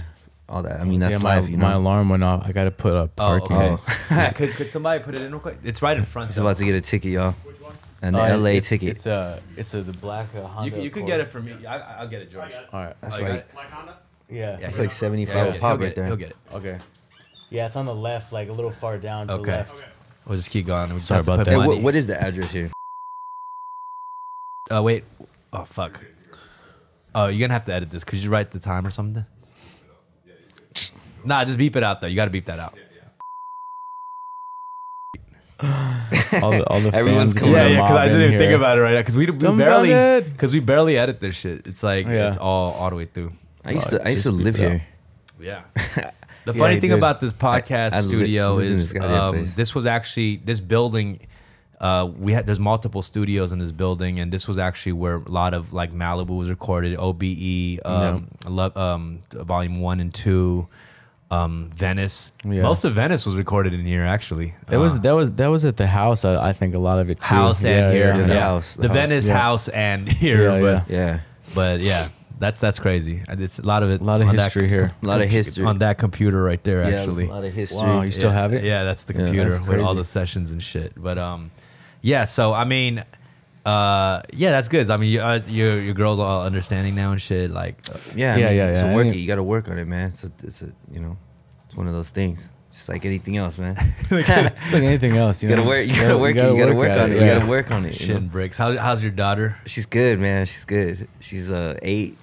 all that. I mean, that's yeah, my, life. You know? My alarm went off. I got to put up parking. Oh, okay. Oh. could could somebody put it in real quick? It's right in front. It's about to get a ticket, y'all. Which one? An oh, L A it's, ticket. It's a it's a the black uh, Honda. You, you could get it for me. I, I'll get it, George. It. All right. That's oh, like it? Black Honda. Yeah, it's like seventy five pop right there. He'll get it. Okay. Yeah, it's on the left, like a little far down to okay. the left. Okay. We'll just keep going. We'll Sorry about that. Hey, what, what is the address here? Oh, uh, wait. Oh, fuck. Oh, you're going to have to edit this. Could you write the time or something? Nah, just beep it out, though. You got to beep that out. all the, all the everyone's coming yeah, yeah, because I didn't even think about it right now. Because we, we, barely, because we barely edit this shit. It's like, yeah. it's all all the way through. I used to, I used to live here. Yeah. The funny yeah, thing dude. about this podcast I, I studio li is this, um, this was actually this building. Uh, we had there's multiple studios in this building, and this was actually where a lot of like Malibu was recorded, O B E, um, no. um, volume one and two, um, Venice. Yeah. Most of Venice was recorded in here, actually. It uh, was that was that was at the house. I, I think a lot of it too. house yeah, and yeah, here, yeah. the, house, the, the house, Venice yeah. house and here, yeah, but yeah, yeah. but yeah. That's that's crazy. It's a lot of it. A lot of history that, here. A lot of history on that computer right there. Yeah, actually, a lot of history. Wow, you still yeah. have it? Yeah, that's the computer yeah, that's with all the sessions and shit. But um, yeah, so I mean, uh, yeah, that's good. I mean, you, uh, your your girls are all understanding now and shit. Like, uh, yeah, yeah, I mean, yeah, yeah. So yeah, work it. You got to work on it, man. It's a, it's a, you know, it's one of those things. Just like anything else, man. It's like anything else. You, you know, gotta work. You gotta work. You gotta, you gotta work, work on it. it. You yeah. gotta work on it. Shit you know? bricks. How, how's your daughter? She's good, man. She's good. She's uh eight.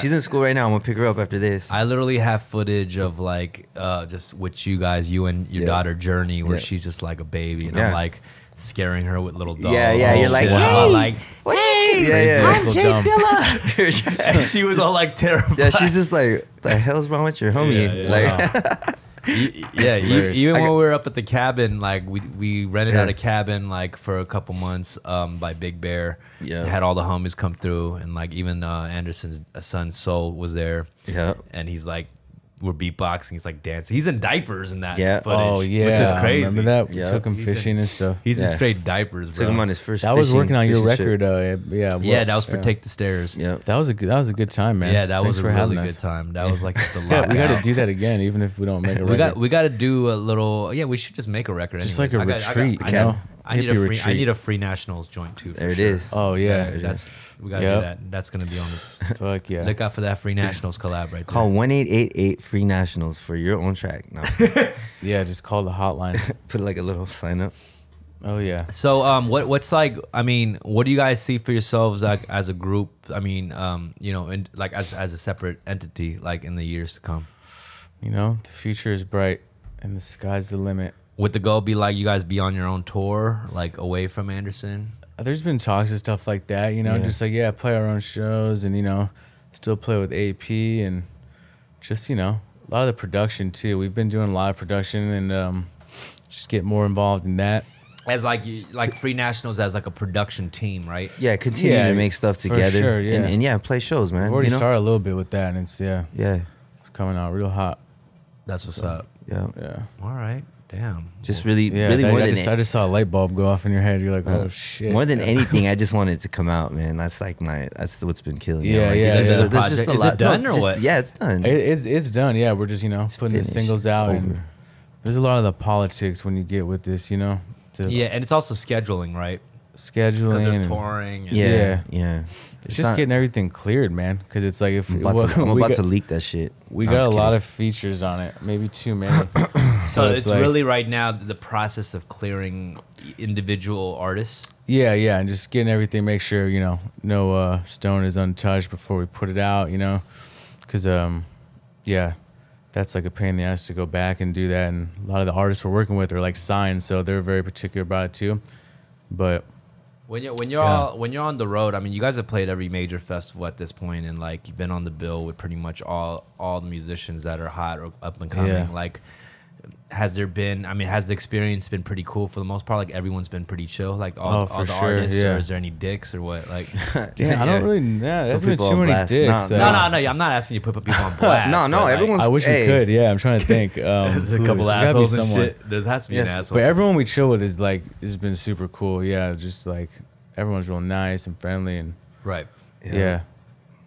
She's in school right now. I'm gonna pick her up after this. I literally have footage of like uh just with you guys, you and your yeah. daughter Journey, where yeah. she's just like a baby, and yeah. I'm like scaring her with little dolls. Yeah, yeah. You're like, wow, hey, like, hey, yeah, yeah. I'm Jay Dilla. She was just, all like terrified. Yeah, she's just like, the hell's wrong with your homie? Yeah, yeah, like. Wow. You, yeah, you, even got, when we were up at the cabin, like we we rented yeah. out a cabin like for a couple months um, by Big Bear. Yeah, they had all the homies come through, and like even uh, Anderson's son Soul was there. Yeah, and he's like, we're beatboxing. He's like dancing. He's in diapers in that yeah. footage. Oh yeah, which is crazy. I remember that? Yeah. We took him he's fishing in, and stuff. He's yeah. in straight diapers, bro. Took him on his first. That fishing, was working on your record, uh, yeah. Well, yeah, that was for yeah. Take the Stairs. Yeah, that was a good, that was a good time, man. Yeah, that Thanks was a really good us. time. That yeah. was like just a lot. Yeah, we got to do that again, even if we don't make a record. We got we got to do a little. Yeah, we should just make a record. Just anyways. like a I retreat, got, I got, you know. I need, a free, I need a Free Nationals joint too. For there it sure. is. Oh yeah, yeah that's we gotta yep. do that. That's gonna be on the fuck yeah. Look out for that Free Nationals collab right call there. Call one eight eight eight Free Nationals for your own track. No. Yeah, just call the hotline. Put like a little sign up. Oh yeah. So um, what what's like? I mean, what do you guys see for yourselves like as a group? I mean, um, you know, and like as as a separate entity, like in the years to come. You know, the future is bright, and the sky's the limit. Would the goal be like you guys be on your own tour, like away from Anderson? There's been talks and stuff like that, you know, yeah. just like, yeah, play our own shows and, you know, still play with A P and just, you know, a lot of the production too. We've been doing a lot of production and um, just get more involved in that. As like you, like Free Nationals as like a production team, right? Yeah, continue yeah, to make stuff together. For sure, yeah. And, and yeah, play shows, man. We've already you know? started a little bit with that and it's, yeah. Yeah. It's coming out real hot. That's what's so, up. Yeah. Yeah. All right. Damn. Just really, yeah, really that, more I than just, I just saw a light bulb go off in your head. You're like, oh, oh shit. More than yeah. anything, I just wanted it to come out, man. That's like my, that's what's been killing me. Yeah, you know? Like, yeah. It's yeah. Just, just is lot. it done no, or just, what? Yeah, it's done. It, it's it's done. Yeah, we're just you know it's putting finished. the singles out. And there's a lot of the politics when you get with this, you know. To, yeah, and it's also scheduling, right? Scheduling. Because there's touring. And yeah, yeah, yeah. It's, it's just not, getting everything cleared, man. Because it's like if I'm about, well, to, I'm about got, to leak that shit. We got a lot of features on it, maybe too many. So, so it's, it's like, really right now the process of clearing individual artists. Yeah, yeah, and just getting everything, make sure, you know, no uh, stone is untouched before we put it out, you know, because, um, yeah, that's like a pain in the ass to go back and do that. And a lot of the artists we're working with are like signed, so they're very particular about it too. But when you're when you're yeah. all, when you're on the road, I mean, you guys have played every major festival at this point, and like you've been on the bill with pretty much all all the musicians that are hot or up and coming, yeah. like. Has there been, I mean, has the experience been pretty cool for the most part? Like, everyone's been pretty chill, like all, oh, all the sure, artists, yeah. or is there any dicks or what? Like, damn, yeah. I don't really know. Nah, there's been too many blast. dicks. No, so. no, no, no, I'm not asking you to put people on blast. no, no, everyone's. Like, I wish hey. we could, yeah. I'm trying to think. Um, there's a couple there's assholes and shit. There has to be yes, an asshole. But somewhere. Everyone we chill with is like, has been super cool, yeah. Just like, everyone's real nice and friendly and. Right. Yeah. yeah.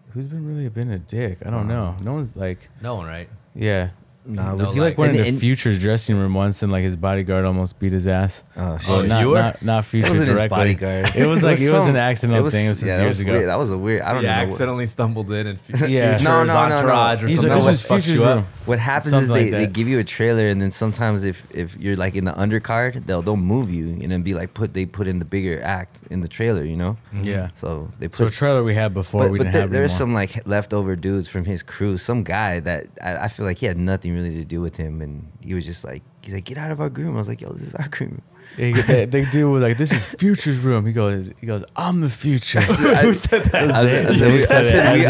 Who's been really been a dick? I don't um, know. No one's like. No one, right? Yeah. Nah, no, he like, like went in the Future's dressing room once, and like his bodyguard almost beat his ass. Oh, shit. Well, not, you were? not not Future it wasn't directly. His it was like it was, it was some, an accidental it was, thing. It was yeah, years that was ago. Weird. That was a weird. I don't so know. Accidentally what. stumbled in and Future's yeah. no, no, entourage no, no. or He's something. Like, this is Future's room. What happens something is they, like they give you a trailer, and then sometimes if if you're like in the undercard, they'll they'll move you and then be like put they put in the bigger act in the trailer, you know? Mm-hmm. Yeah. So they put so a trailer we had before. But, we didn't have. There's some like leftover dudes from his crew. Some guy that I feel like he had nothing really to do with him, and he was just like, he's like, get out of our room. I was like, yo, this is our room. Yeah, the dude was like, this is Future's room. He goes, he goes, I'm the Future. I said, I, Who said that?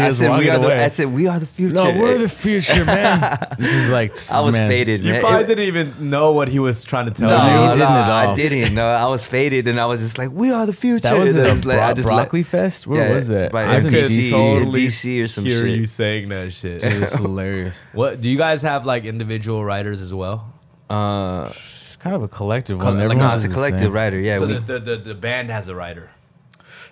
I said, we are the Future. No, we're the Future, man. This is like, I was man. faded, man. You probably it, didn't even know what he was trying to tell no, you. No, you didn't no, at all. I didn't. No, I was faded, and I was just like, we are the Future. That was at a like, I just broccoli fest? Where yeah, was that? I was in D C or some shit. I hear you saying that shit. It was hilarious. What do you guys have like individual writers as well? Uh... Kind of a collective one. Like, no, it's a collective writer. Yeah. So we, the, the the band has a writer.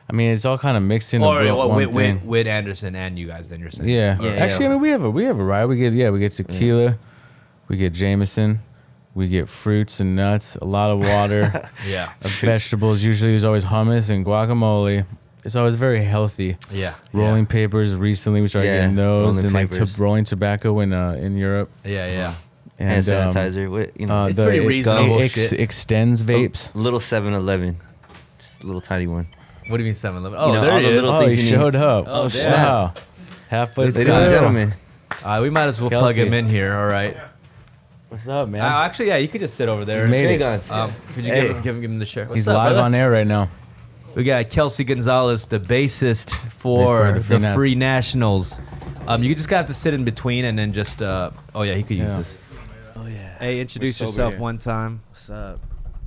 I mean, it's all kind of mixed in. Or well, with, with, with Anderson and you guys, then you're saying. Yeah. yeah. Actually, yeah. I mean, we have a we have a writer. We get yeah, we get tequila, yeah. we get Jameson, We get fruits and nuts, a lot of water, yeah, vegetables. Usually there's always hummus and guacamole. It's always very healthy. Yeah. Rolling yeah. papers. Recently we started yeah. getting those, rolling and papers. like to rolling tobacco in uh, in Europe. Yeah, yeah. And, and sanitizer. Um, what, you know, uh, it's the, pretty reasonable. It ex shit. extends vapes. Oh, little seven eleven, just a little tiny one. What do you mean seven eleven? Oh, you know, there all he is. Oh, he showed need. up. Oh, oh wow. Halfway. Ladies and gentlemen, uh, we might as well Kelsey. plug him in here. All right. What's up, man? Uh, actually, yeah, you could just sit over there. You made it. Um, could you hey. give, him, give, him, give him the shirt? What's He's up, live brother? on air right now. We got Kelsey Gonzalez, the bassist for the Free, the Free Nationals. Um, you just got to sit in between and then just. Uh, oh yeah, he could use yeah. this. Oh yeah. Hey, introduce yourself here. one time. What's up,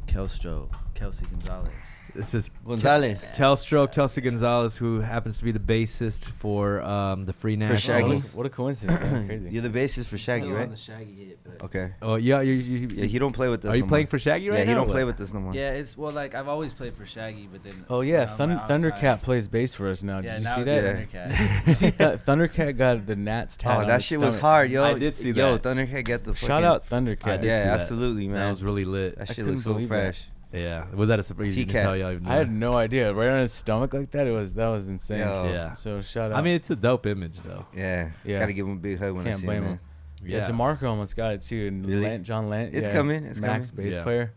Kelstro? Kelsey Gonzalez. This is Gonzalez. Kel Kelstro, Kelsey Gonzalez, who happens to be the bassist for um, the Free Nationals. For Shaggy. What a, what a coincidence! That's crazy. You're the bassist for Shaggy, right? The Shaggy hit, but okay. Oh yeah, you, you, yeah. He don't play with this. Are you no playing more. for Shaggy right yeah, now? Yeah, he don't play with this no more. Yeah, it's well, like I've always played for Shaggy, but then. Oh yeah, so Thund Thundercat time. plays bass for us now. Did yeah, you now see that? Thundercat. Did you see that? Thundercat got the Nats tat. Oh, on that shit stomach. was hard, yo. I did see yo, that. Yo, Thundercat got the. Shout out Thundercat. Yeah, absolutely, man. That was really lit. That shit looks so fresh. Yeah, was that a surprise? You tell you I had no idea. Right on his stomach like that, it was that was insane. Yo. Yeah. So shout out. I mean, it's a dope image though. Yeah. Yeah. Gotta give him a big hug when Can't I see blame him. him. Yeah. yeah. DeMarco almost got it too, and really? Lant, John Lant. It's yeah. coming. It's Mac's coming. bass yeah. player.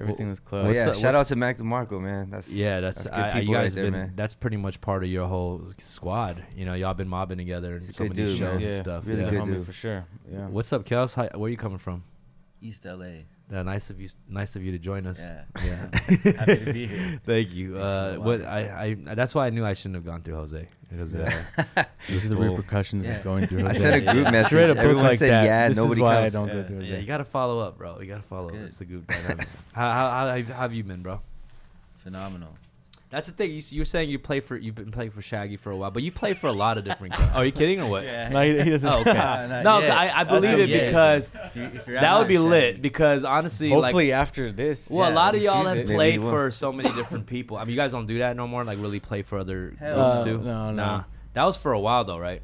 Everything well, was close. Well, yeah. What's, shout what's, out to Mac DeMarco, man. That's yeah. That's, that's good I, people you guys right there, been, man. That's pretty much part of your whole squad. You know, y'all been mobbing together and so many dude, shows yeah. and stuff. Really good dude for sure. Yeah. What's up, Kels? Where are you coming from? East L A. Yeah, nice of you. Nice of you to join us. Yeah, yeah. Happy to be here. Thank you. Uh, what I, I that's why I knew I shouldn't have gone through Jose because uh, these are the repercussions yeah. of going through. Jose. I sent a group yeah. message. Read a book Everyone like said, that. Yeah, this nobody is why comes. I don't yeah. go through. Jose. Yeah, you gotta follow up, bro. You gotta follow up. It's the group dynamic. how, how, how, how have you been, bro? Phenomenal. That's the thing. You, you're saying you play for you've been playing for Shaggy for a while, but you play for a lot of different. oh, are you kidding or what? Yeah. No, he, he doesn't. Oh, okay. no, no I, I believe oh, it yeah, because if you, if that would be Shaggy. lit. Because honestly, hopefully like, after this, well, yeah, a lot of y'all have played for so many different people. I mean, you guys don't do that no more. Like really play for other Hell, groups too. No, no. Nah, that was for a while though, right?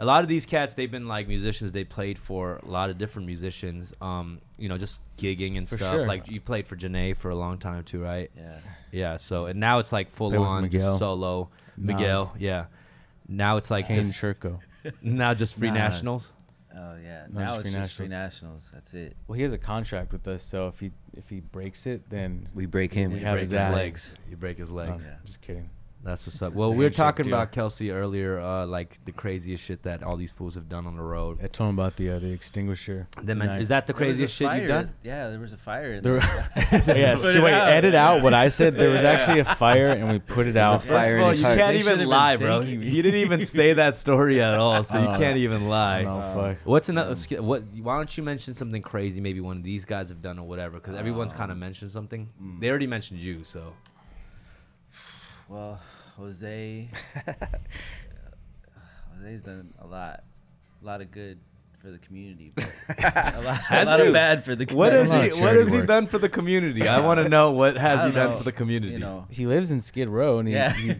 A lot of these cats, they've been like musicians. They played for a lot of different musicians. Um, you know, just gigging and for stuff. Sure. Like you played for Janae for a long time too, right? Yeah. Yeah. So and now it's like full Play on just solo. Miguel. Nice. Yeah. Now it's like Kane just Shurko. Now just Free nice. Nationals. Oh yeah. Now, now it's free just nationals. Free Nationals. That's it. Well, he has a contract with us, so if he if he breaks it, then we break him. We, we break his, his legs. You break his legs. Oh, yeah. Just kidding. That's what's up. That's well, we were talking deal. about Kelsey earlier, uh, like the craziest shit that all these fools have done on the road. I told him about the uh, the extinguisher. Then man, is that the craziest shit you've done? Yeah, there was a fire. In there. There. yeah, so wait, out. edit out what I said. There was actually a fire, and we put it out. Fire all, you heart. can't they even lie, bro. You didn't even say that story at all, so you can't even lie. No fuck. What's another? What? Why don't you mention something crazy? Maybe one of these guys have done or whatever, because oh. everyone's kind of mentioned something. Mm. They already mentioned you, so. Well, Jose, Jose's done a lot, a lot of good for the community, but a lot, a lot of bad for the community. What, he, what has work. he done for the community? I want to know what has he done know. for the community. You know, he lives in Skid Row, and he, yeah. he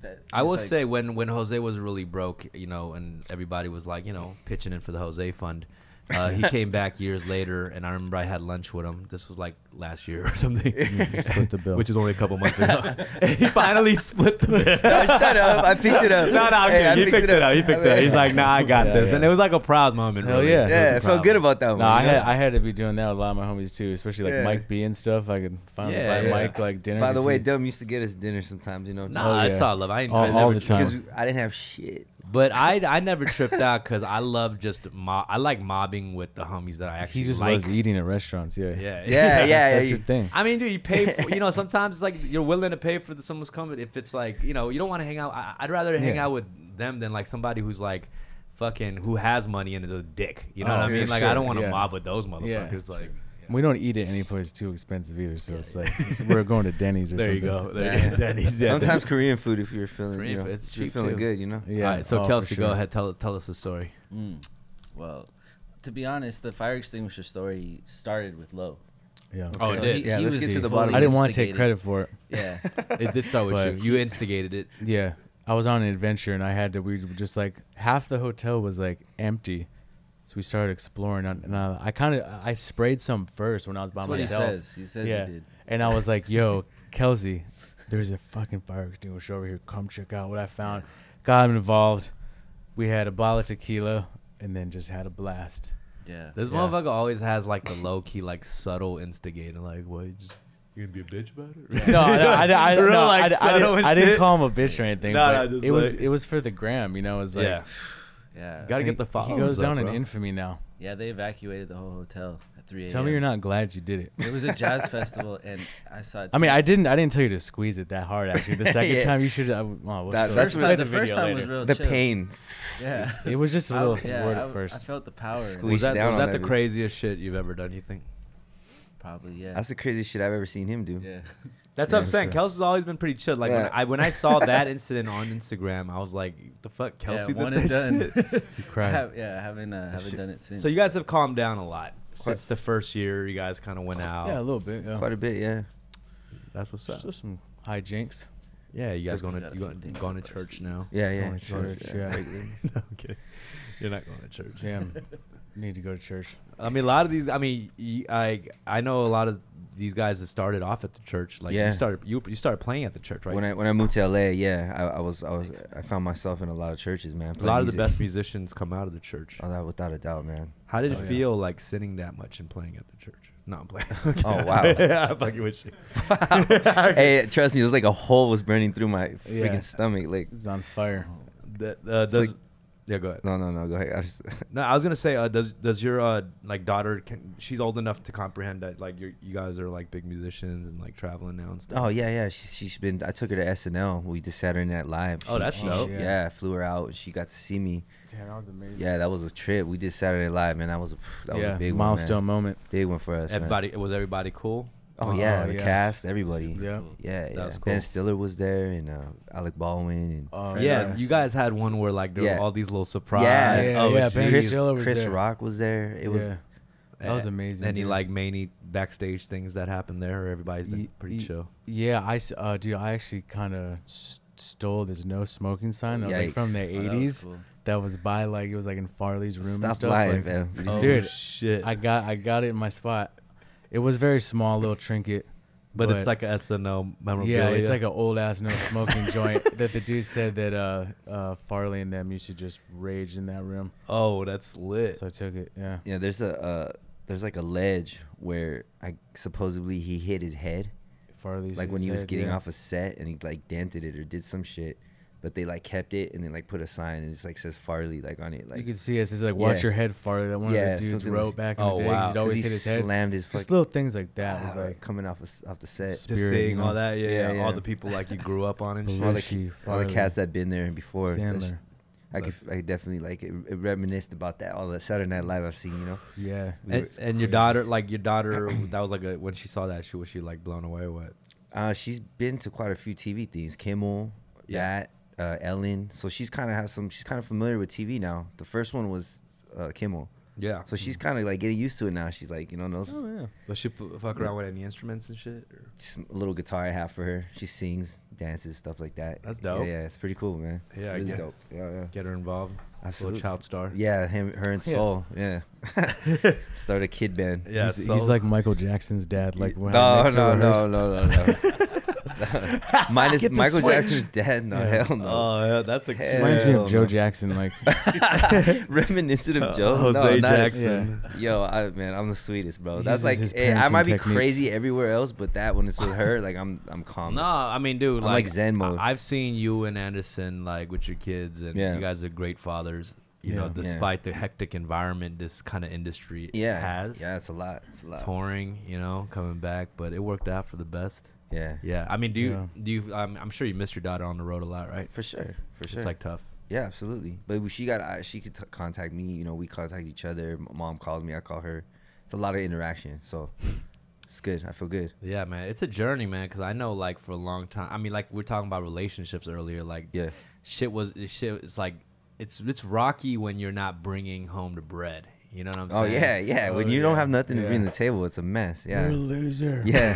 that, I will like, say when when Jose was really broke, you know, and everybody was like, you know, pitching in for the Jose Fund. Uh, he came back years later, and I remember I had lunch with him. This was like last year or something. He split the bill, which is only a couple months ago. He finally split the bill. No, shut up! I picked it up. No, no, I'm hey, kidding. He picked it up. up. He picked I mean, it up. He's like, "Nah, I got yeah, this," yeah. and it was like a proud moment. Hell really. yeah! Yeah, I felt good about that one. No, I yeah. had I had to be doing that with a lot of my homies too, especially like yeah. Mike B and stuff. I could finally yeah, buy yeah. Mike like dinner. By the way, Dumb used to get us dinner sometimes. You know, nah, it's oh, yeah. all love. I didn't all, all the time because I didn't have shit. But I I never tripped out because I love just mob. I like mobbing with the homies that I actually. He just like. loves eating at restaurants. Yeah, yeah, yeah, yeah. yeah that's yeah, your you, thing. I mean, dude, you pay. For, you know, sometimes it's like you're willing to pay for the, someone's coming if it's like you know you don't want to hang out. I, I'd rather yeah. hang out with them than like somebody who's like, fucking who has money and is a dick. You know oh, what I mean? Sure. Like I don't want to yeah. mob with those motherfuckers. Yeah. Like. We don't eat at any place too expensive either, so it's like we're going to Denny's or there something. You go. There yeah. you go. Denny's. Yeah. Sometimes Korean food if you're feeling, Korean you know, food, it's cheap feeling too. good, you know. Yeah. All right, so oh, Kelsey, sure. go ahead, tell tell us the story. Mm. Well, to be honest, the fire extinguisher story started with Low. Yeah. Oh, so it did. He, yeah. He let's get to the bottom. I didn't want to take credit for it. Yeah. It did start with but you. You instigated it. Yeah. I was on an adventure and I had to. We just like half the hotel was like empty. So we started exploring, and I, I kind of I sprayed some first when I was by That's myself. What he says. He says yeah. he did. And I was like, "Yo, Kelsey, there's a fucking fire extinguisher over here. Come check out what I found." Got him involved. We had a bottle of tequila, and then just had a blast. Yeah, this yeah. motherfucker always has like the low key, like subtle instigator, like what you just. You gonna be a bitch about it? Right? No, no, I, I, no, no like I, I, didn't, I didn't call him a bitch or anything. No, but no, it like, was it was for the gram, you know. It was like, yeah, yeah. Gotta get the followers. He goes up, down bro. in infamy now. Yeah, they evacuated the whole hotel at three a m Tell me you're not glad you did it. It was a jazz festival, and I saw. I mean, I didn't. I didn't tell you to squeeze it that hard. Actually, the second yeah. time you should. I, well, we'll that, that's time, the, the first time later. was real. The chill. pain. Yeah, it was just a little thwart at first. I felt the power. Was that the craziest shit you've ever done? You think? Probably, yeah. That's the craziest shit I've ever seen him do. Yeah, that's yeah, what I'm saying. Sure. Kelsey's always been pretty chill. Like yeah. when I when I saw that incident on Instagram, I was like, "The fuck, Kelsey yeah, one did that done. shit." You cried. I have, yeah, I haven't uh, haven't done it since. So you guys have calmed down a lot quite since the first year. You guys kind of went out. Yeah, a little bit. Yeah. Quite a bit, yeah. That's what's up. Still some hijinks. Yeah, you guys going to you going, going to church now? Yeah, yeah. Going to church. church yeah. yeah. No, I'm kidding. You're not going to church. Damn. Need to go to church. I mean, a lot of these. I mean, I I know a lot of these guys that started off at the church. Like yeah. you started you you started playing at the church, right? When I when I moved to L A, yeah, I, I was I was I found myself in a lot of churches, man. A lot music. of the best musicians come out of the church. Oh, that without a doubt, man. How did oh, it feel yeah. like sitting that much and playing at the church? No, I'm playing. Okay. Oh wow! Yeah, I fucking wish. Hey, trust me, it was like a hole was burning through my freaking yeah. stomach. Like it's on fire. That uh, does. Like, Yeah, go ahead. No, no, no, go ahead. I just no, I was gonna say, uh, does does your uh, like daughter? Can, she's old enough to comprehend that like you you guys are like big musicians and like traveling now and stuff. Oh yeah, yeah. She, she's been. I took her to S N L. We did Saturday Night Live. She, oh, that's dope. Yeah. yeah, I flew her out. She got to see me. Damn, that was amazing. Yeah, that was a trip. We did Saturday Night Live, man. That was a that yeah, was a big milestone one, moment. Big one for us. Everybody man. was everybody cool. Oh, oh yeah, the yeah. cast, everybody. Yeah, yeah, yeah. That was cool. Ben Stiller was there, and uh, Alec Baldwin. And oh, yeah, you guys had one where like there yeah. were all these little surprises. Yeah, yeah, oh, yeah Ben Chris, Stiller was Chris there. Chris Rock was there. It was yeah. that was amazing. Any dude. like many backstage things that happened there, or everybody's been y pretty chill. Yeah, I uh, dude, I actually kind of st stole this no smoking sign. That was like from the eighties. Oh, that was cool. That was by like it was like in Farley's room. Stop and stuff. Lying, like, man. Oh, dude, shit. I got I got it in my spot. It was very small, little trinket. But, but it's like an S N L memorabilia. Yeah, it's like an old-ass no-smoking joint that the dude said that uh, uh, Farley and them used to just rage in that room. Oh, that's lit. So I took it, yeah. Yeah, there's, a, uh, there's like a ledge where I supposedly he hit his head. Farley's Like when he was head, getting yeah. off a set and he like dented it or did some shit. But they like kept it and then like put a sign and it's like says Farley like on it. Like you can see us. It's like watch yeah. your head, Farley. That one yeah, of the dudes wrote like, back in oh, the day. Wow. He'd always he hit his head. Slammed his. Just little things like that. Wow, was like coming off of, off the set, spirit, seeing you know? all that. Yeah, yeah, yeah, yeah, all the people like you grew up on and shit. All the, all the cats that been there before. Sandler. I could, I could definitely like it, it reminisced about that all the Saturday Night Live I've seen, you know. Yeah. We and, and your daughter, like your daughter, that was like a, when she saw that, she was she like blown away or what? Uh, she's been to quite a few T V things. Kimmel, yeah. that. Uh, Ellen, so she's kind of has some. She's kind of familiar with T V now. The first one was uh, Kimmel. Yeah. So she's kind of like getting used to it now. She's like, you know, knows. Oh yeah. Does she fuck around with any instruments and shit? Or? Just a little guitar I have for her. She sings, dances, stuff like that. That's dope. Yeah, yeah it's pretty cool, man. Yeah, it's really I dope. Yeah, yeah. Get her involved. Absolutely. Little child star. Yeah, him, her and Soul. Yeah. yeah. Start a kid band. Yeah. He's, he's like Michael Jackson's dad. Like when no, no, no, no, no, no, no. Minus Michael switch. Jackson's dead. No, yeah. hell no. Oh, yeah, that's extreme. Reminds me of Joe Jackson, like reminiscent of Joe uh, Jose no, not, Jackson. Yeah. Yo, I, man, I'm the sweetest, bro. He that's like hey, I might be techniques. crazy everywhere else, but that when it's with her, like I'm, I'm calm. No, I mean, dude, I'm like, like Zen mode. I've seen you and Anderson like with your kids, and yeah. you guys are great fathers. You yeah. know, despite yeah. the hectic environment this kind of industry yeah. has. Yeah, it's a lot. It's a lot. Touring, you know, coming back, but it worked out for the best. Yeah. Yeah. I mean, do you, yeah. do you, um, I'm sure you miss your daughter on the road a lot, right? For sure. For sure. It's like tough. Yeah, absolutely. But she got, she could t contact me, you know, we contact each other. My mom calls me, I call her. It's a lot of interaction. So it's good. I feel good. Yeah, man. It's a journey, man. Cause I know like for a long time, I mean, like we're talking about relationships earlier, like yeah, shit was, shit. It's like, it's, it's rocky when you're not bringing home the bread. You know what I'm saying? Oh yeah, yeah. Oh, when you yeah. don't have nothing yeah. to bring to the table, it's a mess. Yeah. You're a loser. Yeah.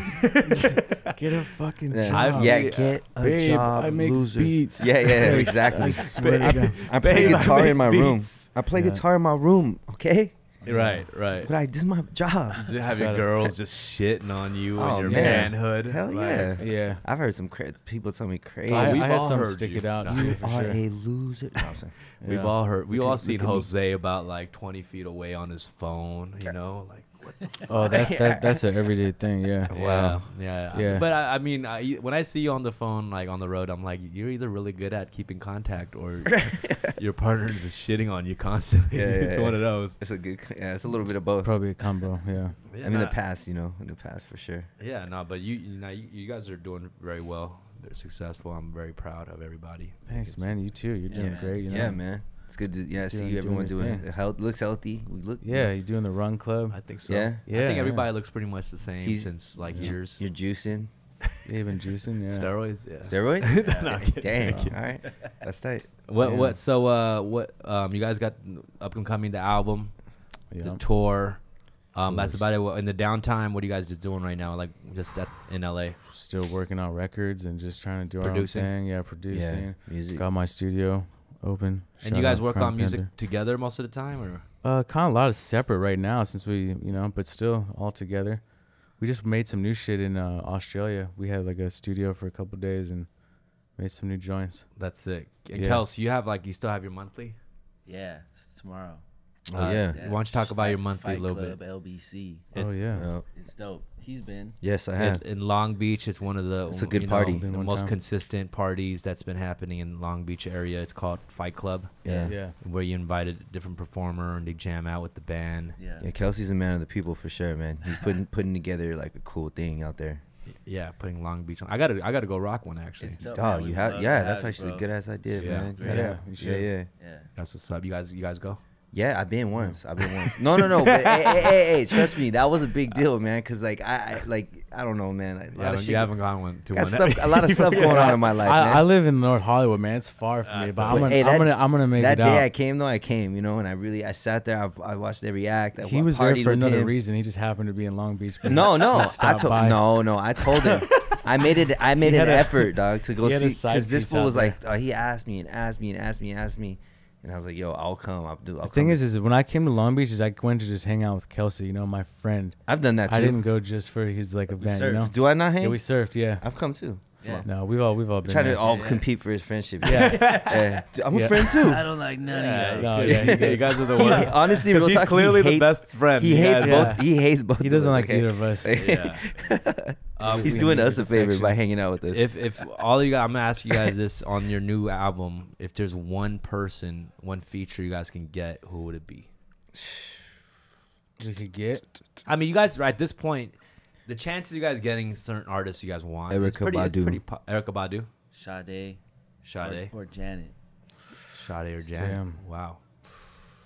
Get a fucking yeah. job. Yeah, get a babe, job. I make loser. beats. Yeah, yeah, exactly. I swear I, to God. I'm playing guitar I in my beats. room. I play yeah. guitar in my room, okay? Right, right. But I, this is my job. Just have your girls just shitting on you oh, and your man. manhood. Hell yeah. Like, yeah. I've heard some cra people tell me crazy. I, I We've had all some heard stick you. it out. You no, are sure. a loser. No, yeah. We've all heard. We've we all seen Jose me. about like twenty feet away on his phone, you know? Like, what the fuck? Oh, that's, that, that's an everyday thing, yeah. Wow. Yeah. yeah. yeah. But I, I mean, I, when I see you on the phone, like on the road, I'm like, you're either really good at keeping contact or your partner is just shitting on you constantly. Yeah, yeah, it's yeah. one of those. It's a good, yeah, it's a little bit of both. Probably a combo, yeah. yeah I mean, nah, the past, you know, in the past for sure. Yeah, no, nah, but you, you, know, you, you guys are doing very well. They're successful. I'm very proud of everybody. Thanks, man. You too. You're doing yeah. great. You know? Yeah, man. It's good to yeah, see you everyone doing, doing health looks healthy. We look yeah, yeah, you're doing the run club. I think so. Yeah. yeah I think everybody yeah. looks pretty much the same He's, since like yeah. years. You're juicing. You've been juicing, yeah. Steroids, yeah. Steroids? Yeah. no, kidding, Damn. Kidding. All right. That's tight. What Damn. what so uh what um you guys got up and coming, the album, yeah. the tour. Um Tours. That's about it. In the downtime, what are you guys just doing right now? Like just at, in L A? Still working on records and just trying to do producing. our own thing. Yeah, producing. Yeah. Music. Got my studio open. And you guys work on music together most of the time, or uh kind of a lot is separate right now since we you know but still all together. We just made some new shit in uh Australia. We had like a studio for a couple of days and made some new joints. That's sick. And yeah. Kels, you have like you still have your monthly? Yeah, it's tomorrow. Oh uh, yeah. yeah. Why don't you talk about your monthly a little bit? L B C. It's, oh yeah. Dope. It's dope. He's been. Yes, I have. It, in Long Beach, it's one of the it's a good party. Know, the most time. consistent parties that's been happening in the Long Beach area. It's called Fight Club. Yeah. yeah. Where you invite a different performer and they jam out with the band. Yeah. yeah. Kelsey's a man of the people for sure, man. He's putting putting together like a cool thing out there. Yeah, putting Long Beach on. I gotta I gotta go rock one actually. Dope, oh, man. you have yeah. That's actually bro. a good ass idea, yeah. man. Yeah. Yeah. Yeah. yeah, yeah. That's what's up. You guys, you guys go. Yeah, I've been once. I've been once. No, no, no. But hey, hey, hey, hey, trust me, that was a big deal, man. Because like I, I, like I don't know, man. A lot of shit you haven't gone one to one. Stuff, a lot of stuff going on in my life. I, man. I live in North Hollywood, man. It's far from uh, me, but, but I'm gonna, hey, that, I'm gonna, I'm gonna make that it day out. I came though. I came, you know, and I really, I sat there. I've, I watched every act. I he was there for another him. reason. He just happened to be in Long Beach. No, no, I told, no, no, I told him. I made it. I made an a, effort, dog, to go see because this fool was like, he asked me and asked me and asked me and asked me. And I was like, yo, I'll come. I'll do. I'll the thing come. is, is when I came to Long Beach, is I went to just hang out with Kelsey, you know, my friend. I've done that too. I didn't go just for his like event, you know. Do I not hang? Yeah, we surfed. Yeah, I've come too. Yeah. No, we've all we've all been. Trying to all yeah. compete for his friendship. Yeah, yeah. yeah. I'm a yeah. friend too. I don't like none yeah. of you. No, yeah, you guys are the worst. Honestly, because he's talk, clearly he hates, the best friend. He hates yeah. both. He hates both. He doesn't like okay. either of us. Yeah. um, he's doing us a favor by hanging out with us. If if all you guys, I'm gonna ask you guys this on your new album. If there's one person, one feature you guys can get, who would it be? You could get. I mean, you guys right at this point. The chances you guys getting certain artists you guys want. Erykah pretty, Badu. Pretty Erykah Badu. Sade. Sade. Or, or Janet. Sade or Janet. Damn. Wow.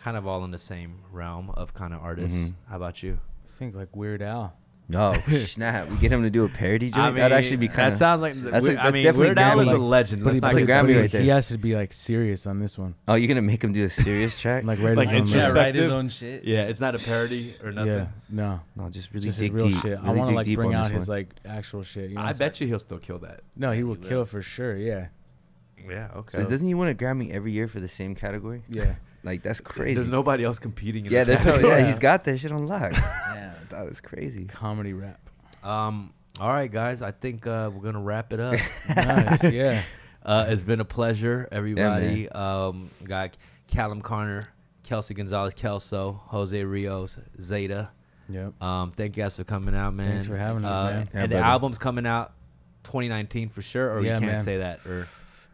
Kind of all in the same realm of kind of artists. Mm-hmm. How about you? I think like Weird Al. Oh, snap. We get him to do a parody joint? I mean, that would actually be kind of... That sounds like... That's, a, that's I mean, definitely Weird Al is a legend. But that's a Grammy right there. He has to be, like, serious on this one. Oh, you're going to make him do a serious track? Like, write like his, yeah, write his own shit? Yeah, it's not a parody or nothing? Yeah, no. No, just really just dig real deep. Shit. Really I want to, like, bring out his, one. like, actual shit. You know I bet like, you he'll still kill that. No, he, he will kill for sure, yeah. Yeah, okay. So doesn't he win a Grammy every year for the same category? Yeah. Like, that's crazy. There's nobody else competing in yeah, there's no, yeah, he's got that shit on lock. Yeah. That is crazy. Comedy rap. Um, all right, guys. I think uh, we're going to wrap it up. Nice. Yeah. Uh, it's been a pleasure, everybody. Yeah, um, we got Callum Connor, Kelsey Gonzalez, Kelso, Jose Rios, Zeta. Yep. Um, thank you guys for coming out, man. Thanks for having us, uh, man. Yeah, and buddy. the album's coming out twenty nineteen for sure, or yeah, you can't man. say that. Or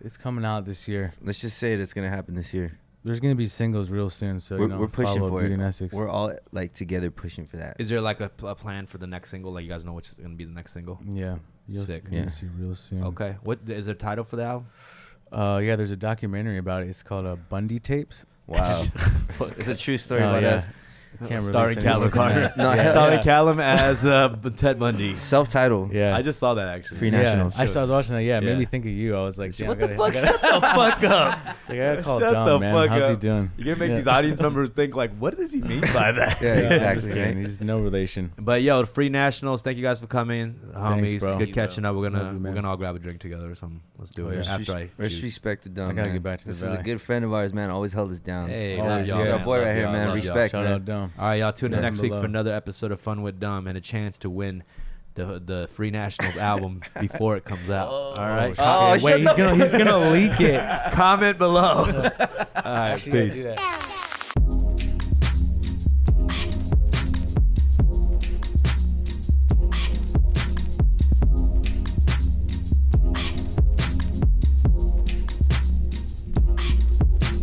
It's coming out this year. Let's just say it, it's going to happen this year. There's gonna be singles real soon, so we're, you know, we're pushing for it. We're all like together pushing for that. Is there like a, a plan for the next single? Like you guys know what's gonna be the next single? Yeah, you'll sick. See, yeah, you'll see real soon. Okay, what is there a title for the album? Uh, yeah, there's a documentary about it. It's called uh, Bundy Tapes. Wow, it's a true story oh, about yeah. us. Can't starring Callum Connor. No, yeah. Starring yeah. Callum as uh, Ted Bundy. Self-title. Yeah, I just saw that actually. Free Nationals. Yeah. I, saw, I was watching that. Yeah, it yeah. made me think of you. I was like, damn, what gotta, the fuck? Gotta, shut the fuck up. It's like I gotta call shut dumb, the man. Fuck How's up. He doing? You can make yeah. these audience members think like, what does he mean by that? Yeah, exactly. Yeah, he's no relation. But yo, Free Nationals. Thank you guys for coming, homies. Thanks, good catching up. We're gonna you, we're gonna all grab a drink together or something. Let's do it after I. Respect to dumb. I gotta get back to this. This is a good friend of ours, man. Always held us down. Hey, our boy right here, man. Respect, man. Dumb. All right, y'all tune in next week for another episode of Fun With Dumb and a chance to win the the Free Nationals album before it comes out. Oh, all right. Oh, okay. Wait, he's gonna he's gonna leak it. Comment below. All right, peace.